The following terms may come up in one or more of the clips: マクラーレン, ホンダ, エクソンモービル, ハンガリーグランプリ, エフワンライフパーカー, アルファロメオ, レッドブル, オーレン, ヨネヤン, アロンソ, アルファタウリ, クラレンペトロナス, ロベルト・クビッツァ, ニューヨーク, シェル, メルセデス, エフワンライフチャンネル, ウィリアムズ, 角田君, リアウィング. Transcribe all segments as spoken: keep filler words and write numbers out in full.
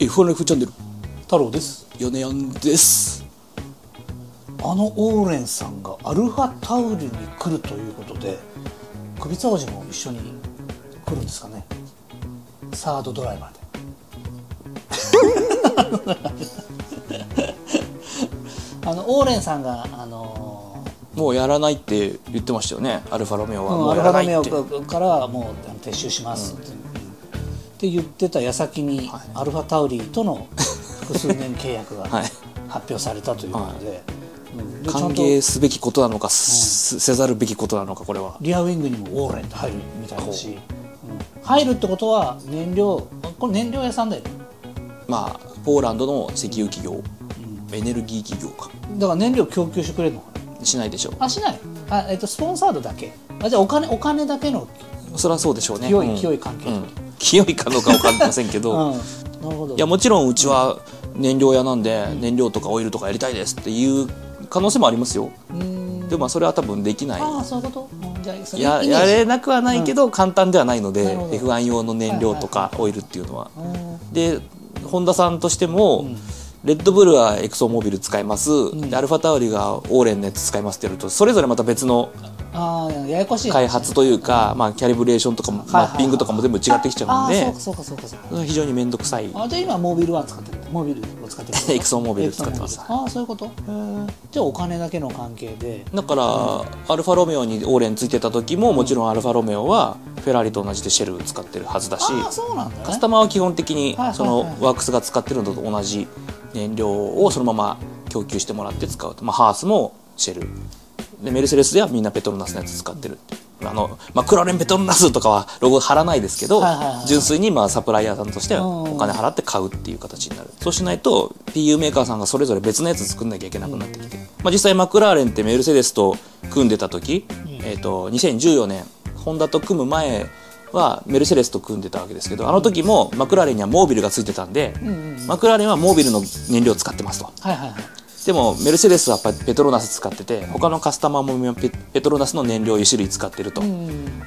エフワンライフチャンネル太郎です。ヨネヤンです。あのオーレンさんがアルファタウリに来るということで、首沢寺も一緒に来るんですかね。サードドライバーであのオーレンさんがあのー、もうやらないって言ってましたよね。アルファロメオはもうやらないって、アルファロメオからもう撤収しますって、うんって言ってた矢先に、はい、アルファタウリーとの複数年契約が発表されたということで、歓迎すべきことなのか、うん、せざるべきことなのか、これはリアウィングにもオーレンって入るみたいだし、うん、入るってことは燃料、これ燃料屋さんだよね。まあポーランドの石油企業、うん、エネルギー企業か。だから燃料供給してくれるのかな。しないでしょう。あ、しない。あ、えっとスポンサードだけ。あ、じゃあお金、お金だけの。そりゃそうでしょうね。強い強い関係。うんうん、清いかどうか分かりませんけど、いやもちろんうちは燃料屋なんで、うん、燃料とかオイルとかやりたいですっていう可能性もありますよ。でもそれは多分できない。ああ、そういうこと。いや、やれなくはないけど簡単ではないので、うん、エフワン 用の燃料とかオイルっていうのは。で本田さんとしても、うん、レッドブルはエクソモビル使います、うん、でアルファタウリがオーレンのやつ使いますってやると、それぞれまた別の開発というか、まあ、キャリブレーションとかもマッピングとかも全部違ってきちゃうんで、非常に面倒くさい。あ、じゃあ今モービルワン使ってる、モービルを使ってるエクソンモービル使ってます。ああ、そういうこと。じゃあお金だけの関係で、だから、うん、アルファロメオにオーレンついてた時も、もちろんアルファロメオはフェラーリと同じでシェル使ってるはずだし、カスタマーは基本的にそのワークスが使ってるのと同じ燃料をそのまま供給してもらって使うと、まあ、ハースもシェルで、メルセデスではみんなペトロナスのやつ使ってる。あのまあ、クラレンペトロナスとかはロゴ貼らないですけど、純粋にまあサプライヤーさんとしてお金払って買うっていう形になる。そうしないと ピーユー メーカーさんがそれぞれ別のやつ作んなきゃいけなくなってきて、うん、まあ、実際マクラーレンってメルセデスと組んでた時、うん、えーとにせんじゅうよねんホンダと組む前はメルセデスと組んでたわけですけど、あの時もマクラーレンにはモービルがついてたんで、マクラーレンはモービルの燃料を使ってますと。はいはいはい。でもメルセデスはペトロナス使ってて、他のカスタマーも ペ, ペトロナスの燃料いっしゅるい使ってると。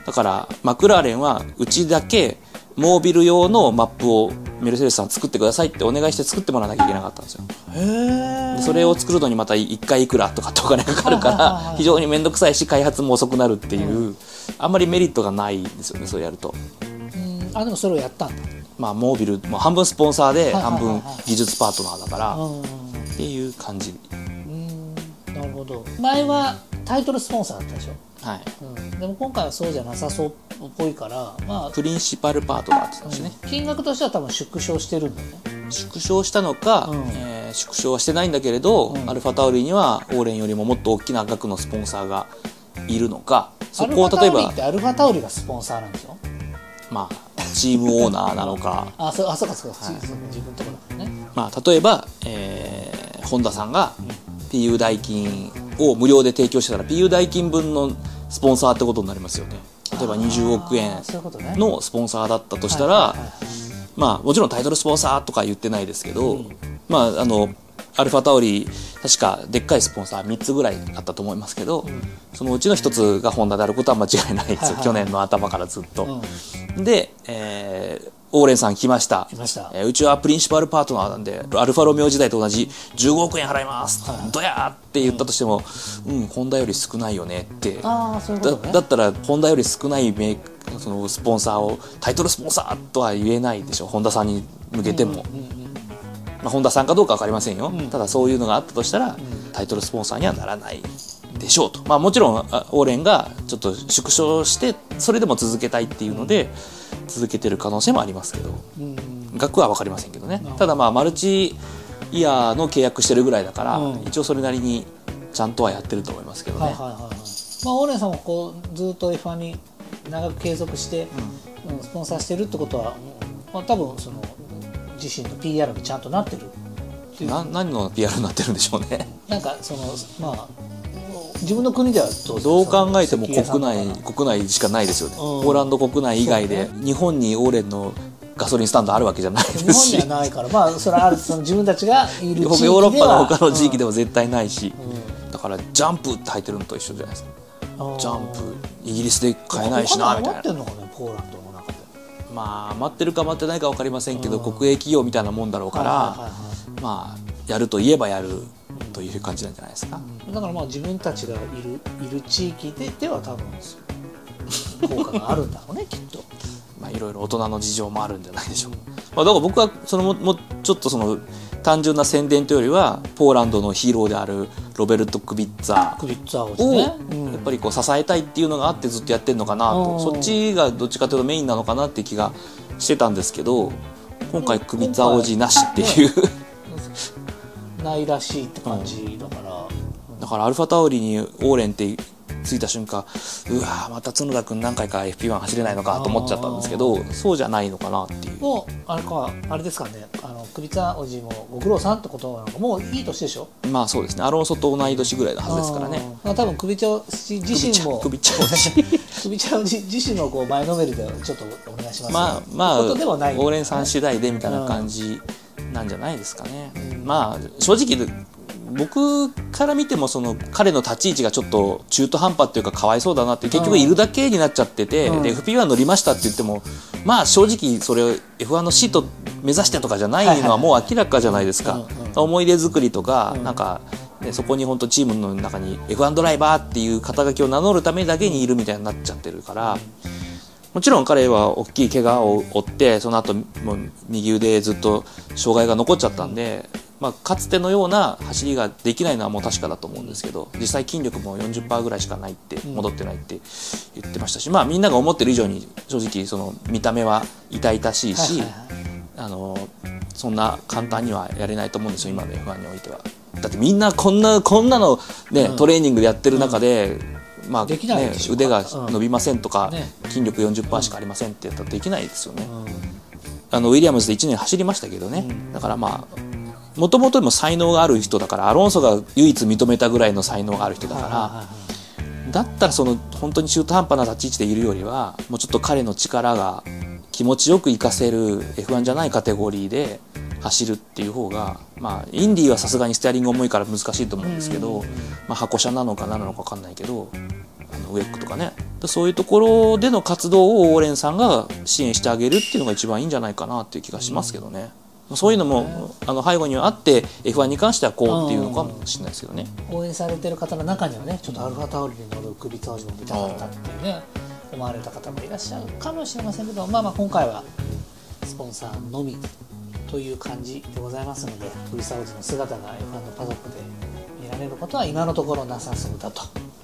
だからマクラーレンはうちだけモービル用のマップをメルセデスさん作ってくださいってお願いして作ってもらわなきゃいけなかったんですよ。へでそれを作るのにまたいっかいいくらとかってお金がかかるから非常に面倒くさいし、開発も遅くなるっていう、うん、あんまりメリットがないんですよね、それやると。うん、あ、でもそれをやったんだ。まあモービル、まあ、半分スポンサーで半分技術パートナーだからっていう感じ。うん、なるほど。前はタイトルスポンサーだったでしょ。はい、うん、でも今回はそうじゃなさそうっぽいから、まあ、プリンシパルパートナーって言ったしね、うん、金額としては多分縮小してるんだよね。縮小したのか、うん、えー、縮小はしてないんだけれど、うん、アルファタウリにはオーレンよりももっと大きな額のスポンサーがいるのか、そこを例えばアルファタウリってアルファタウリがスポンサーなんでしょ。まあチームオーナーなのか。あ、そう、あ、そうかそうか、自分のところだね。まあ例えば、えー、ホンダさんが ピーユー 代金を無料で提供してたら ピーユー 代金分のスポンサーってことになりますよね。例えばにじゅうおくえんのスポンサーだったとしたら、まあもちろんタイトルスポンサーとか言ってないですけど、うん、まああのアルファタウリ確かでっかいスポンサーみっつぐらいあったと思いますけど、うん、そのうちのひとつがホンダであることは間違いないですよ、去年の頭からずっと。うん、で、えー、オーレンさん来ました。来ました、えー。うちはプリンシパルパートナーなんでアルファロメオ時代と同じじゅうごおくえん払います、はい、どやーって言ったとしても、うん、うん、ホンダより少ないよねって。あ、そういうことね。だ、だったらホンダより少ないメイク、そのスポンサーをタイトルスポンサーとは言えないでしょ、ホンダさんに向けても。うんうんうんうん、まあ、本田さんかどうか分かりませんよ、うん、ただそういうのがあったとしたら、うん、タイトルスポンサーにはならないでしょうと。まあ、もちろんオーレンがちょっと縮小してそれでも続けたいっていうので、うん、続けてる可能性もありますけど、うん、額は分かりませんけどね。ただまあマルチイヤーの契約してるぐらいだから、うん、一応それなりにちゃんとはやってると思いますけどね。まあオーレンさんもこうずっと エフワン に長く継続して、うんうん、スポンサーしてるってことは、まあ、多分その自身の ピーアール にちゃんとなってるっていう。な、何の ピーアール になってるんでしょうね。なんかそのまあ自分の国ではどう、どう考えても国内、国内しかないですよね。ポーランド国内以外で、ね、日本にオーレンのガソリンスタンドあるわけじゃないですし、日本にはないから、まあそれはある、その自分たちがいる地域ではヨーロッパの他の地域でも絶対ないし、うんうん、だからジャンプって入ってるのと一緒じゃないですか。ジャンプイギリスで買えないしなみたいな。持ってんのかね、ポーランドの中で。まあ待ってるか待ってないか分かりませんけど、うん、国営企業みたいなもんだろうから、まあやると言えばやるという感じなんじゃないですか。うん、だからまあ自分たちがいるいる地域ででは多分効果があるんだろうねきっと。まあいろいろ大人の事情もあるんじゃないでしょうか。まあだから僕はそのももうちょっとその単純な宣伝というよりはポーランドのヒーローであるロベルト・クビッツァをやっぱりこう支えたいっていうのがあってずっとやってるのかなと、そっちがどっちかというとメインなのかなって気がしてたんですけど、今回クビッツァ王子なしっていうないらしいって感じだから、うん、だからアルファタオリにオーレンってついた瞬間、うわまた角田君何回か エフピーワン 走れないのかと思っちゃったんですけど、そうじゃないのかなっていう。もうあれかあれですかね、あのクビタおじもご苦労さんってことなのか、もういい年でしょ。まあそうですね、アロンソと同い年ぐらいのはずですからね。まあ多分クビタおじ自身もクビタおじ自身のこう前のめりでちょっとお願いします、ね、まあまあオーレンさん次第でみたいな感じなんじゃないですかね。うん、まあ正直僕から見てもその彼の立ち位置がちょっと中途半端っていうかかわいそうだなって、結局いるだけになっちゃってて、うん、で エフピーワン 乗りましたって言ってもまあ正直それを エフワン のシート目指してとかじゃないのはもう明らかじゃないですか。思い出作りとか、うん、なんか、ね、そこに本当チームの中に エフワン ドライバーっていう肩書きを名乗るためだけにいるみたいになっちゃってるから。もちろん彼は大きい怪我を負って、その後も右腕ずっと障害が残っちゃったんで。まあ、かつてのような走りができないのはもう確かだと思うんですけど、実際筋力も よんじゅっパーセント ぐらいしかないって戻ってないって言ってましたし、まあ、みんなが思ってる以上に正直その見た目は痛々しいし、あのそんな簡単にはやれないと思うんですよ今の エフワン においては。だってみんなこんなこんなの、ね、トレーニングでやってる中で、まあね、腕が伸びませんとか、筋力 よんじゅっパーセント しかありませんってやったらできないですよね。あのウィリアムズでいちねん走りましたけどね。だからまあもともとも才能がある人だから、アロンソが唯一認めたぐらいの才能がある人だから、だったらその本当に中途半端な立ち位置でいるよりはもうちょっと彼の力が気持ちよく活かせる エフワン じゃないカテゴリーで走るっていう方が、まあインディーはさすがにステアリング重いから難しいと思うんですけど、まあ箱車なのか何なのか分かんないけど、あのウェックとかね、そういうところでの活動をオーレンさんが支援してあげるっていうのが一番いいんじゃないかなっていう気がしますけどね。そういうのもあの背後にはあって エフワン に関してはこうっていうのかもしれないですけどね。応援されてる方の中にはね、ちょっとアルファタオルに乗るクビタオジも出たかったっていうね思われた方もいらっしゃるかもしれませんけど、まあまあ今回はスポンサーのみという感じでございますので、クビタオジの姿が エフワン のパドックで見られることは今のところなさそうだと。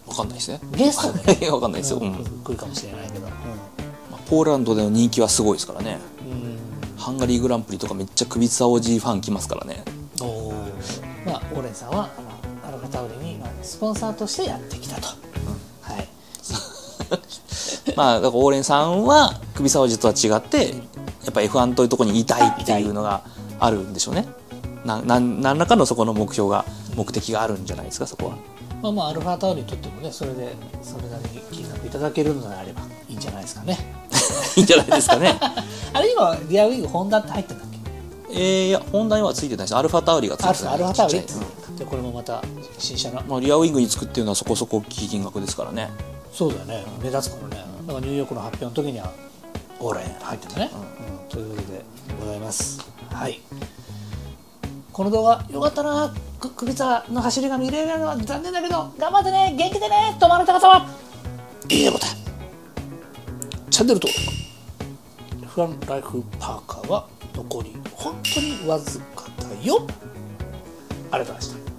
わかんないですね。ゲストでわかんないですよ。来るかもしれないけど、ポーランドでの人気はすごいですからね。ハンガリーグランプリとかめっちゃクビツァオジーファン来ますからね。おまあ、オーレンさんはアルファタオルにスポンサーとしてやってきたと。うん、はい。まあだからオーレンさんはクビツァオジーとは違ってやっぱ エフワン というところにいたいっていうのがあるんでしょうね。ななん何らかのそこの目標が目的があるんじゃないですかそこは。まあまあアルファタオルにとってもね、それでそれなりに金額いただけるのであればいいんじゃないですかね。いいんじゃないですかね。あれ今リアウィングホンダって入ってんだっけ？えー、いやホンダにはついてないです。アルファタウリがついてない。アルファタウリって、うん、でこれもまた新車の、まあ、リアウィングにつくっていうのはそこそこ大きい金額ですからね。そうだよね、目立つからね。だからニューヨークの発表の時にはオーレン入ってたね、うんうん、ということでございます。はい、この動画よかったな。クビザの走りが見れないのは残念だけど頑張ってね、元気でね。止まれた方はいいねボタン、チャンネル登録、エフワンライフパーカーは残り本当にわずかだよ。ありがとうございました。